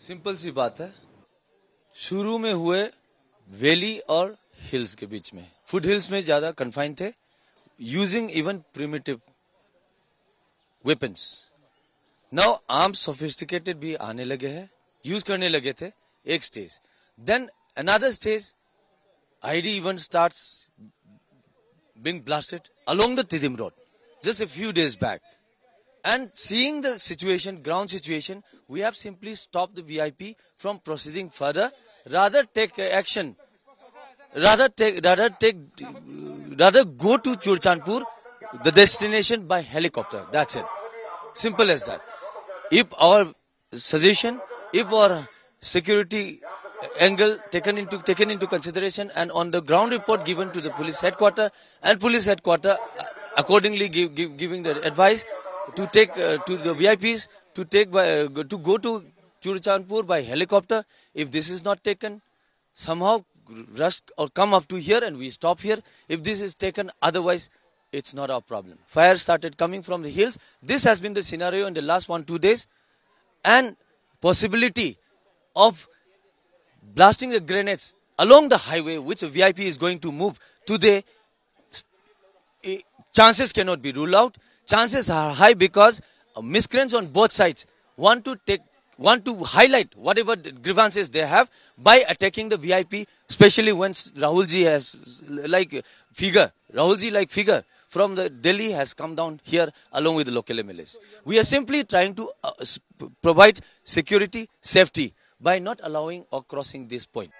Simple सी बात है, शुरू में हुए वैली और हिल्स के बीच में। फुट हिल्स में ज्यादा कन्फाइन थे, using even primitive weapons. Now arms sophisticated भी आने लगे हैं, यूज करने लगे थे। एक stage, then another stage, ID even starts being blasted along the Tidim road just a few days back, and seeing the situation, ground situation, we have simply stopped the VIP from proceeding further, rather go to Churachandpur, the destination, by helicopter. That's it, simple as that. If our suggestion, if our security angle taken into consideration, and on the ground report given to the police headquarters, and police headquarters accordingly giving the advice to take to the VIPs to take by to go to Churachandpur by helicopter. If this is not taken, somehow rush or come up to here and we stop here. If this is taken, otherwise it's not our problem. Fire started coming from the hills. This has been the scenario in the last 1-2 days, and possibility of blasting the grenades along the highway which a VIP is going to move today, chances cannot be ruled out. Chances are high because miscreants on both sides want to highlight whatever grievances they have by attacking the VIP, especially when Rahulji like figure from the Delhi has come down here along with the local MLAs. We are simply trying to provide security, safety, by not allowing or crossing this point.